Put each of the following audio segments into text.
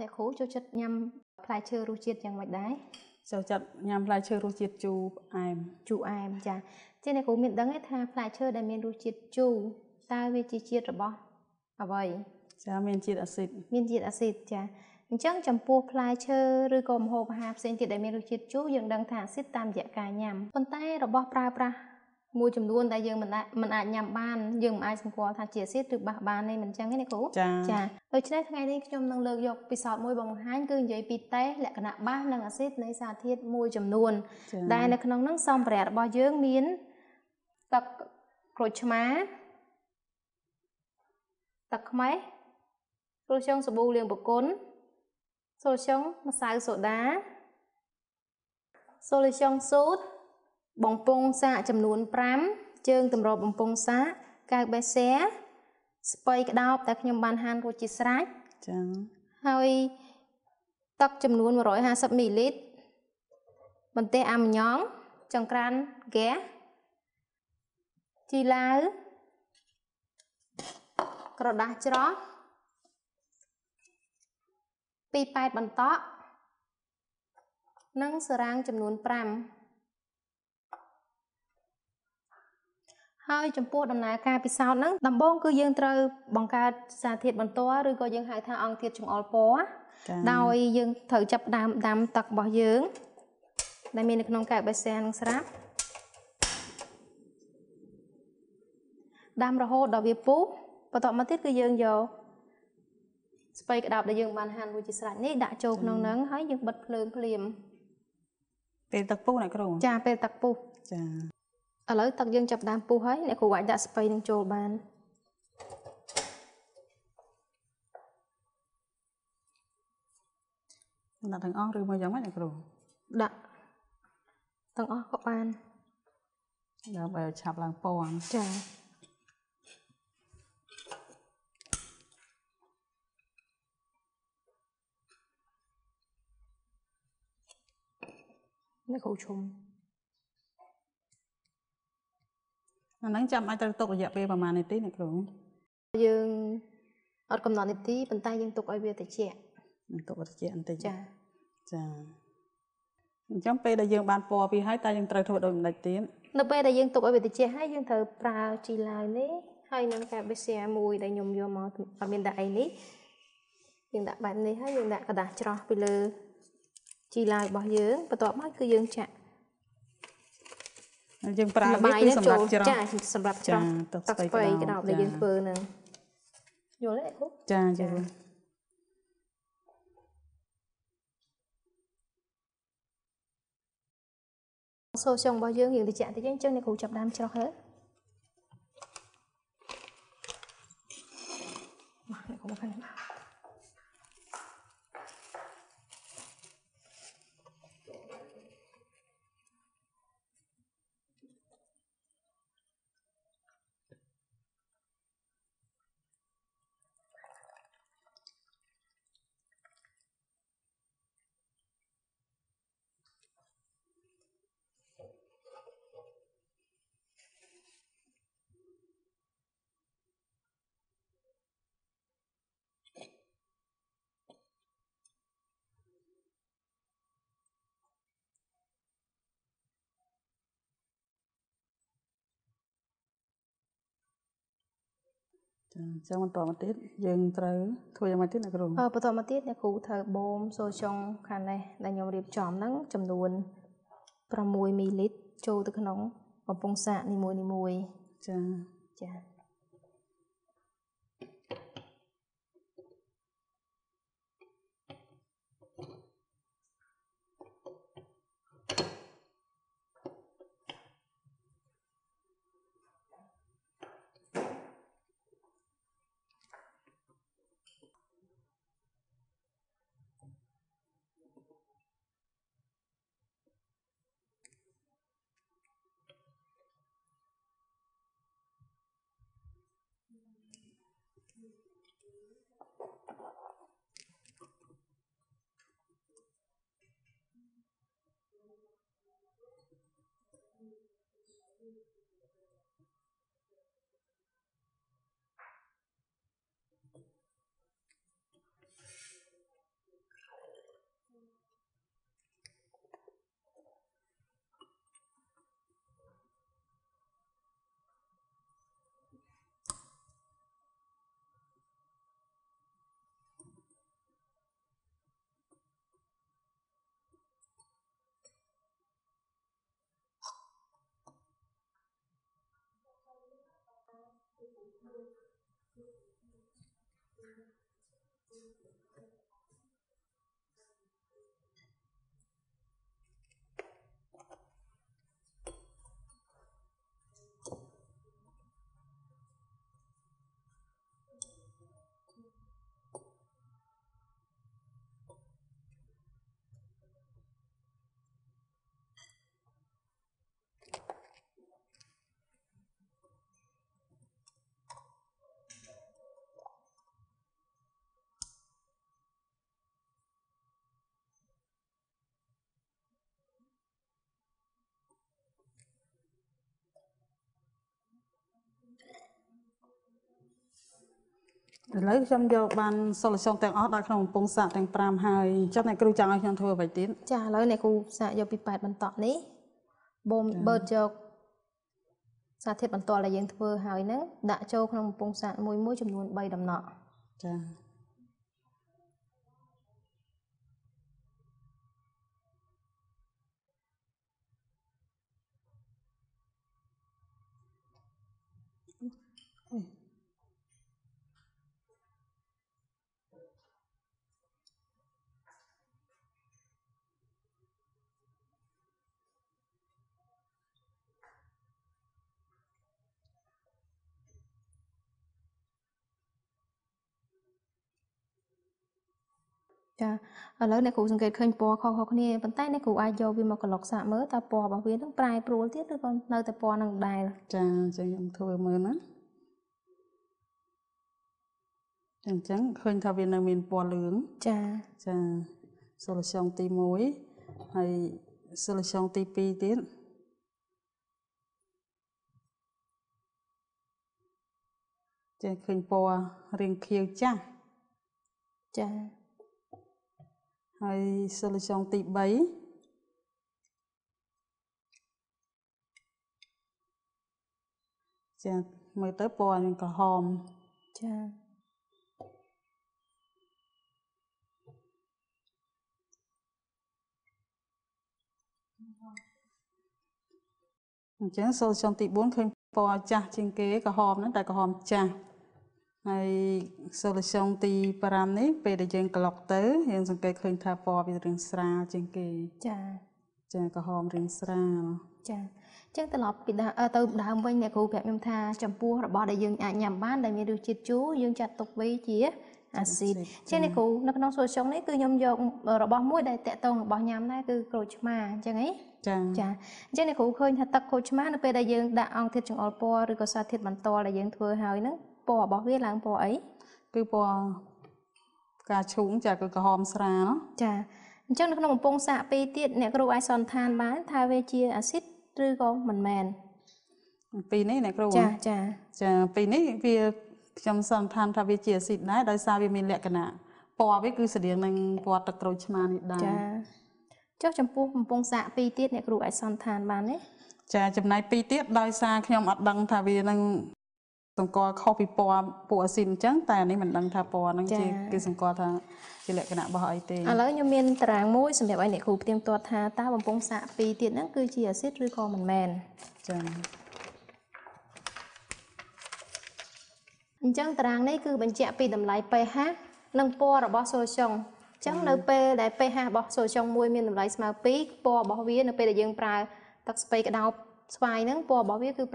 អ្នកគ្រូចូលចិត្តញ៉ាំផ្លែឈើរសជាតិយ៉ាងម៉េចដែរចូលចិត្តញ៉ាំផ្លែឈើរសជាតិជូរផ្អែមជូរផ្អែមចាជាអ្នកគ្រូមានដឹងទេថាផ្លែឈើដែលមានរសជាតិជូរតើវាជាជាតិរបស់អ្វីចាមានជាតិអាស៊ីតចាអញ្ចឹងចំពោះផ្លែឈើឬក៏ម្ហូបអាហារផ្សេងទៀតដែលមានរសជាតិជូរយើងដឹងថាអាស៊ីតតាមរយៈការញ៉ាំប៉ុន្តែរបស់ប្រើប្រាស់មួយចំនួនដែលយើងមិនអាចញ៉ាំបានយើងមិនអាចសម្គាល់ថាជាអាស៊ីតឬបាសបានទេមិនអញ្ចឹងទេអ្នកគ្រូចាដូច្នេះថ្ងៃនេះខ្ញុំនឹងលើកយកពិសោធន៍មួយបង្ហាញគឺនិយាយពីតេស្តលក្ខណៈបាសនិងអាស៊ីតនៃសារធាតុមួយចំនួនដែលនៅក្នុងនឹងសម្ភារៈរបស់យើងមានទឹកក្រូចឆ្មាទឹកខ្មេះស្រូចុងសាប៊ូលាងបង្គន់ស្រូចុងម្សៅសូដាស្រូចុងសូត្របំពង់សាកចំនួន5ជើងទម្របំពង់សាកកៅបេសែស្ពៃក្តោបតែខ្ញុំបានហាន់រួចជាស្រេចចឹងហើយទឹកចំនួន150មីលីលីត្របន្ទះអាំញ៉ងចង្ក្រានហ្គាសជីឡាវក្រដាសច្រោះ28បន្តក់និងសារាងចំនួន5ហើយចំពោះដំណើរការពិសោធន៍ហ្នឹងដំបូងគឺយើងត្រូវបង្កើតសារធាតុបន្ទាល់ឬក៏យើងហៅថាអង្គធាតុចង្អុលពណ៌ដោយយើងត្រូវចាប់ដើមដាំទឹករបស់យើងដែលមាននៅក្នុងកែវបេសែនឹងស្រាប់ដាំរហូតដល់វាពុះបន្តមកទៀតគឺយើងយកស្ពៃក្តោបដែលយើងបានហាន់មួយជាស្រេចនេះដាក់ចូលក្នុងហ្នឹងហើយយើងបិទភ្លើងភ្លាមពេលទឹកពុះណាគ្រូចាពេលទឹកពុះចាឥឡូវទឹកយើងចាប់ដើមពុះហើយអ្នកគ្រូអាចដាក់ស្ពៃនឹងចូលបានដាក់ទាំងអស់ឬមកយ៉ាងម៉េចអ្នកគ្រូដាក់ទាំងអស់ក៏បានដើម្បីឲ្យឆាប់ឡើងពណ៌ចាអ្នកគ្រូឈុំអានឹងចាំអាចត្រូវទុករយៈពេលប្រហែលនាទីអ្នកគ្រូយើងអត់កំណត់នាទីប៉ុន្តែយើងទុកឲ្យវាត្រជាក់បន្តិចចាអញ្ចឹងពេលដែលយើងបានពណ៌ពីហើយតើយើងត្រូវធ្វើដូចម្តេចទៀតនៅពេលដែលយើងទុកឲ្យវាត្រជាក់ហើយយើងត្រូវប្រើជីឡាវនេះហើយនឹងកាបេសៀមួយដែលខ្ញុំយកមកអត់មានដាក់អីនេះយើងដាក់បែបនេះហើយយើងដាក់ក្រដាសច្រោះពីលើជីឡាវរបស់យើងបន្ទាប់មកគឺយើងចាក់យើងប្រើវាគឺសម្រាប់ច្រោះចាសម្រាប់ច្រោះទឹកស្ពៃក្តោបដែលយើងធ្វើនឹងយល់ទេគ្រូចាយល់សូសងរបស់យើងយើងទៅចាក់តិចអញ្ចឹងអ្នកគ្រូចាប់ដើមច្រោះហើយមកអ្នកគ្រូមកខាងនេះចាំបន្តមកទៀតយើងត្រូវធ្វើយ៉ាងម៉េចទៀតអ្នកគ្រូបន្តមកទៀតអ្នកគ្រូត្រូវបូមសូចុងខាងនេះដែលខ្ញុំរៀបចំហ្នឹងចំនួន6មីលីលីត្រចូលទៅក្នុងបំពង់សាកនីមួយៗចា ឥឡូវខ្ញុំយកបានសូឡូសងទាំងអស់ដល់ក្នុងកំពង់សាកទាំង 5 ហើយ ចាឥឡូវអ្នកគ្រូសង្កេតឃើញពណ៌ខុសៗគ្នាប៉ុន្តែអ្នកគ្រូអាចយកវាមកកឡុកសាក់មើលតើពណ៌របស់វានឹងប្រែប្រួលទៀតឬក៏នៅតែពណ៌នឹងដែរចាអញ្ចឹងឃើញថាវានៅមានពណ៌លឿងចាសូឡូសងទី1ហើយសូឡូសងទី2ទៀត ចាឃើញពណ៌រាងខៀវចាស់ចា ហើយសូឡូសងទី 3 ចាមើលទៅពណ៌វាក្រហមចាអញ្ចឹងសូឡូសងទី 4 ឃើញពណ៌ចាស់ជាងគេក្រហមហ្នឹងតែក្រហមចាស់ ហើយសូឡូសងទី 5 នេះពេលដែលយើងក្លុកទៅយើងសង្កេតឃើញថាពណ៌វារាងស្រាលជាងគេចាចាក្រហមរាងស្រាលចាអញ្ចឹងត្រឡប់ពីដើមវិញអ្នកគ្រូប្រាប់ខ្ញុំថា ចំពោះរបស់ដែលយើងអាចញ៉ាំបានដែលមានរសជាតិជូរយើងចាត់ទុកវាជាអាស៊ីតអញ្ចឹងហីចាចាអញ្ចឹងអ្នកគ្រូឃើញថាទឹកក្រូចឆ្មារនៅពេលដែលយើងដាក់អង្គធាតុចង្អុលពណ៌ឬក៏សារធាតុបន្តដែលយើងធ្វើហើយហ្នឹង ពណ៌របស់វាឡើងពណ៌អីគឺពណ៌ផ្កាឈូងចាគឺក្រហមស្រាលចាអញ្ចឹងនៅក្នុងកំពង់សាក សង្កល់ខុសពីពណ៌អស៊ីនអញ្ចឹងតែនេះមិនដឹងថាពណ៌ហ្នឹងជាគេសង្កល់ថាជាលក្ខណៈរបស់អីទេឥឡវខ្ញុំមានត្រាំមួយសម្រាប់ឲ្យអ្នកគ្រូផ្ទៀងផ្ទាត់ថាតើបំពង់សាក ហើយនៅពេលដែលសូឡូសងរបស់យើងមាន pH ស្មើ 4 គឺពណ៌ស្វាយ នៅពេលដែល pH របស់សូឡូសងនឹងមានតម្លៃស្មើនឹង 6 ពណ៌របស់វាគឺព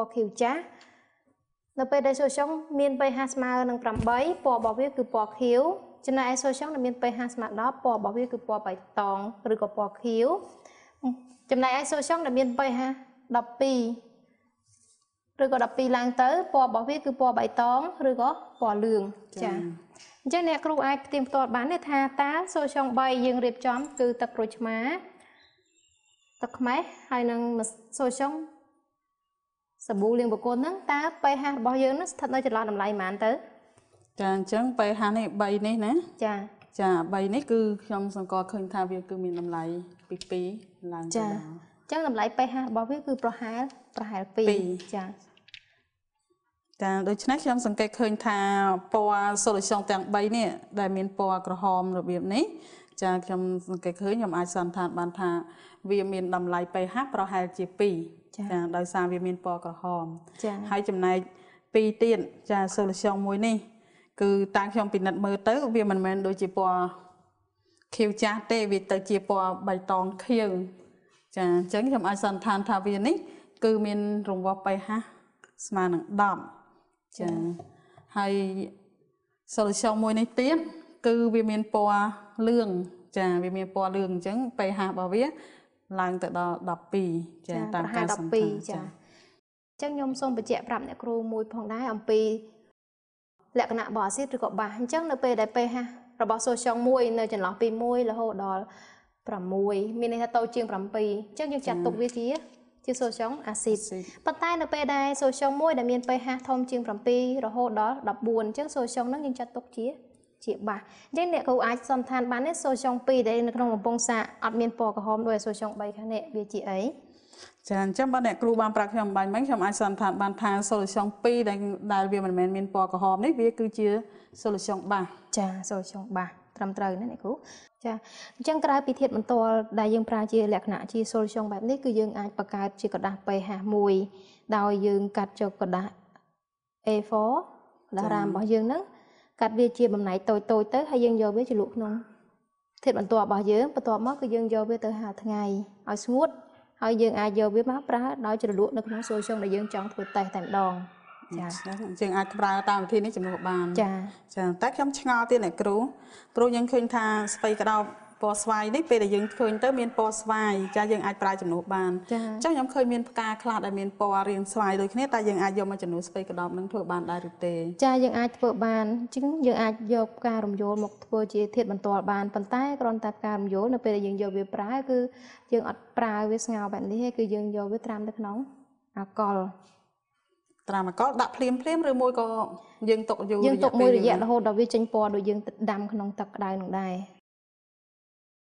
ណ៌ខៀវចាស់ នៅពេលដែលសូឡូសងមាន pH ស្មើនឹង 8 ពណ៌របស់វាគឺពណ៌ខៀវ ចំណែកឯសូឡូសងដែលមាន pH ស្មើ 10 ពណ៌របស់វាគឺពណ៌បៃតង ឬក៏ពណ៌ខៀវ ចំណែកឯសូឡូសងដែលមាន pH 12 ឬក៏ 12 ឡើងទៅ ពណ៌របស់វាគឺពណ៌បៃតង ឬក៏ពណ៌លឿង ចា៎ អញ្ចឹងអ្នកគ្រូអាចទៀមទាត់បានទេថាតើសូឡូសង3យើងរៀបចំគឺទឹកក្រូចឆ្មារទឹកខ្មេះហើយនឹងសូឡូសងសាប៊ូលាងបកូនហ្នឹងតើpHរបស់យើងស្ថិតនៅចន្លោះតម្លៃប៉ុន្មានទៅចាអញ្ចឹងpHនេះ3នេះណាចាចា3នេះគឺខ្ញុំសង្កត់ឃើញថាវាគឺមានតម្លៃពី2ឡើងចាអញ្ចឹងតម្លៃpHរបស់វាគឺប្រហែល2ចា ចាដោយឆ្នៃខ្ញុំសង្កេតឃើញថាពណ៌សូលូសនទាំង ហើយ solution មួយនេះទៀតគឺវាមានពណ៌លឿងចា ជាសូសង អាស៊ីត ប៉ុន្តែនៅពេលដែល សូសង មួយ ដែលមាន pH ធំជាង 7 រហូតដល់ 14 អញ្ចឹង សូសង នឹង យើងចាត់ ទុកជា បាស អញ្ចឹង អ្នក គ្រូ អាច សន្និដ្ឋាន បាន នេះ សូសង 2 ដែល នៅ ក្នុង កំពង់សាក អត់ មាន ពណ៌ ក្រហម ដូច សូសង 3 ខាង នេះ វា ជា អី ចា អញ្ចឹង បើ អ្នក គ្រូ បាន ប្រាប់ ខ្ញុំ បាញ់ មិញ ខ្ញុំ អាច សន្និដ្ឋាន បាន ថា សូសង 2 ដែល វា មិន មែន មាន ពណ៌ ក្រហម នេះ វា គឺជា សូសង បាស ចា សូសង បាស ត្រឹមត្រូវ ណា អ្នក គ្រូ ចា អញ្ចឹង ក្រៅពីធាតុបន្ទាល់ ដែល យើង ប្រើជា លក្ខណៈជា solution បែបនេះ គឺ យើង អាច បង្កើត ជា ក្រដាស់ pH 1 ដោយ យើង កាត់ ចូល ក្រដាស់ A4 ក្រដាស់ RAM របស់ យើង ហ្នឹង កាត់ វា ជា បំណែក តូចៗ ទៅ ហើយ យើង យក វា ជ្រលក់ ក្នុង ធាតុបន្ទាល់ របស់ យើង បន្ទាប់ មក គឺ យើង យក វា ទៅ ហាល ថ្ងៃ ឲ្យ ស្ងួត ហើយ យើង អាច យក វា មក ប្រើ ដោយ ជ្រលក់ នៅ ក្នុង solution ដែល យើង ចង់ ធ្វើ test តែ ម្ដង ចាចាអញ្ចឹងអាចប្រើតាមវិធីនេះជំនួសបានចាចាតែខ្ញុំឆ្ងល់ទៀតអ្នកគ្រូព្រោះយើងឃើញថាស្ពៃក្រដោបពណ៌ស្វាយនេះពេលដែលយើងឃើញទៅមានពណ៌ស្វាយចាយើងអាចប្រើចំនួនបានចាអញ្ចឹងខ្ញុំឃើញមានផ្កាខ្លះដែលមានពណ៌រាងស្វាយដូចគ្នាតែយើងអាចយកមកចំនួនស្ពៃក្រដោបនឹងធ្វើបានដែរឬទេចាយើងអាចធ្វើបានអញ្ចឹងយើងអាចយកផ្ការំយោលមកធ្វើជាធាតុបន្ទាល់បានប៉ុន្តែគ្រាន់តែផ្ការំយោលនៅពេលដែលយើងយកវាប្រើគឺយើងអត់ប្រើវាស្ងោរបែបនេះទេគឺយើងយកវាត្រាំនៅក្នុងអាល់កុល ត្រាំអាល់កុលដាក់ភ្លាមៗឬមួយក៏យើងຕົកយូររយៈរហូតដល់វាចេញពណ៌ដូចយើងដាំក្នុងទឹកក្តៅនឹងដែរ